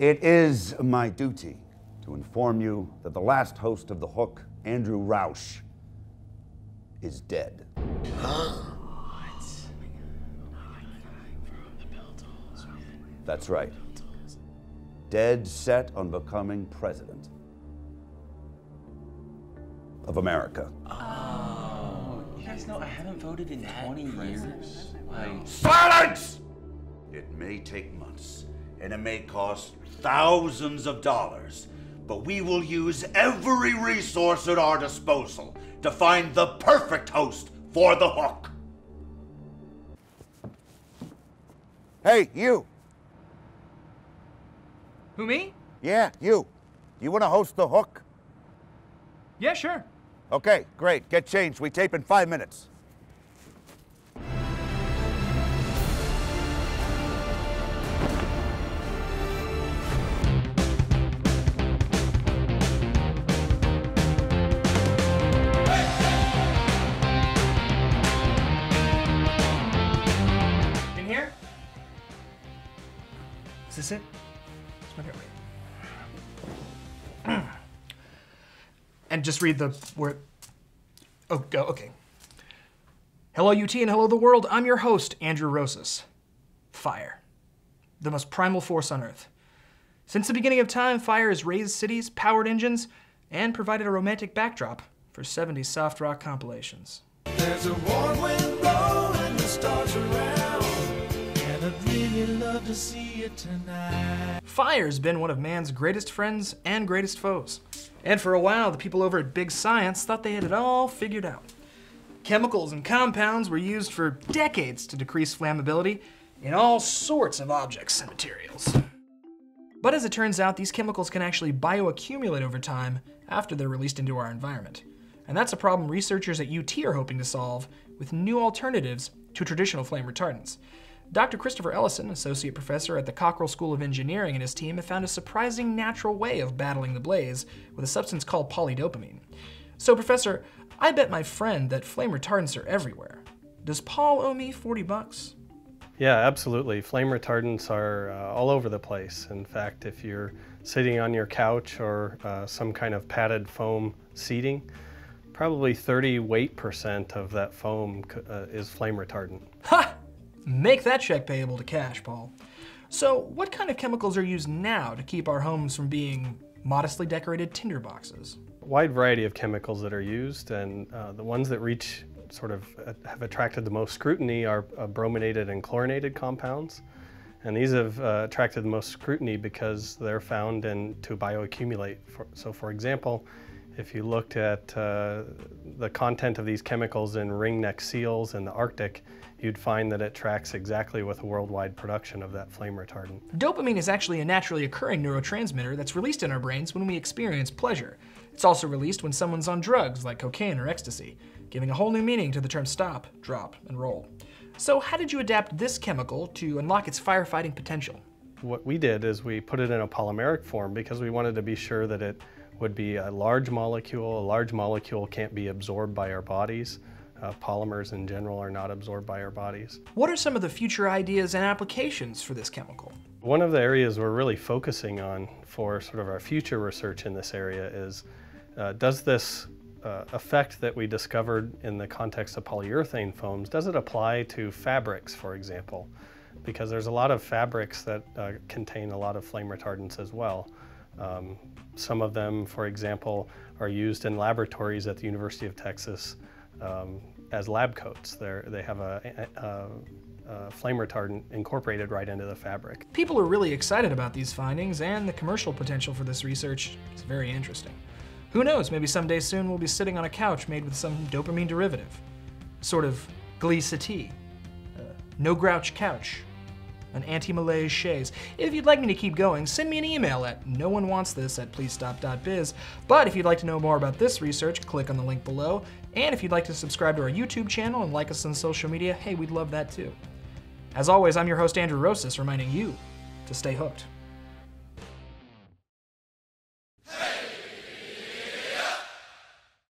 It is my duty to inform you that the last host of The Hook, Andrew Rausch, is dead. Huh? What? That's right. Dead set on becoming president of America. Oh, you guys know I haven't voted in 20 years. Like... Silence! It may take months, and it may cost thousands of dollars, but we will use every resource at our disposal to find the perfect host for The Hook. Hey, you! Who, me? Yeah, you. You want to host The Hook? Yeah, sure. Okay, great. Get changed. We tape in 5 minutes. In here? Is this it? And just read the word. Oh, go, okay. Hello, UT, and hello, the world. I'm your host, Andrew Rosas. Fire. The most primal force on Earth. Since the beginning of time, fire has raised cities, powered engines, and provided a romantic backdrop for 70 soft rock compilations. There's a warm wind blowing the stars around, and I'd really love to see it tonight. Fire's been one of man's greatest friends and greatest foes. And for a while, the people over at Big Science thought they had it all figured out. Chemicals and compounds were used for decades to decrease flammability in all sorts of objects and materials. But as it turns out, these chemicals can actually bioaccumulate over time after they're released into our environment. And that's a problem researchers at UT are hoping to solve with new alternatives to traditional flame retardants. Dr. Christopher Ellison, associate professor at the Cockrell School of Engineering, and his team have found a surprising natural way of battling the blaze with a substance called polydopamine. So, Professor, I bet my friend that flame retardants are everywhere. Does Paul owe me 40 bucks? Yeah, absolutely. Flame retardants are all over the place. In fact, if you're sitting on your couch or some kind of padded foam seating, probably 38% of that foam is flame retardant. Ha! Make that check payable to cash, Paul. So what kind of chemicals are used now to keep our homes from being modestly decorated tinderboxes? A wide variety of chemicals that are used, and the ones that reach sort of have attracted the most scrutiny are brominated and chlorinated compounds. And these have attracted the most scrutiny because they're found to bioaccumulate. So for example, if you looked at the content of these chemicals in ringneck seals in the Arctic, you'd find that it tracks exactly with the worldwide production of that flame retardant. Dopamine is actually a naturally occurring neurotransmitter that's released in our brains when we experience pleasure. It's also released when someone's on drugs like cocaine or ecstasy, giving a whole new meaning to the term stop, drop, and roll. So how did you adapt this chemical to unlock its firefighting potential? What we did is we put it in a polymeric form because we wanted to be sure that it would be a large molecule. A large molecule can't be absorbed by our bodies. Polymers in general are not absorbed by our bodies. What are some of the future ideas and applications for this chemical? One of the areas we're really focusing on for sort of our future research in this area is, does this effect that we discovered in the context of polyurethane foams, does it apply to fabrics, for example? Because there's a lot of fabrics that contain a lot of flame retardants as well. Some of them, for example, are used in laboratories at the University of Texas as lab coats. They have a flame retardant incorporated right into the fabric. People are really excited about these findings, and the commercial potential for this research is very interesting. Who knows, maybe someday soon we'll be sitting on a couch made with some dopamine derivative. Sort of Glee settee, no grouch couch, an anti-malaise chaise. If you'd like me to keep going, send me an email at noonewantstthis@pleasestop.biz. But if you'd like to know more about this research, click on the link below. And if you'd like to subscribe to our YouTube channel and like us on social media, hey, we'd love that too. As always, I'm your host, Andrew Rosas, reminding you to stay hooked.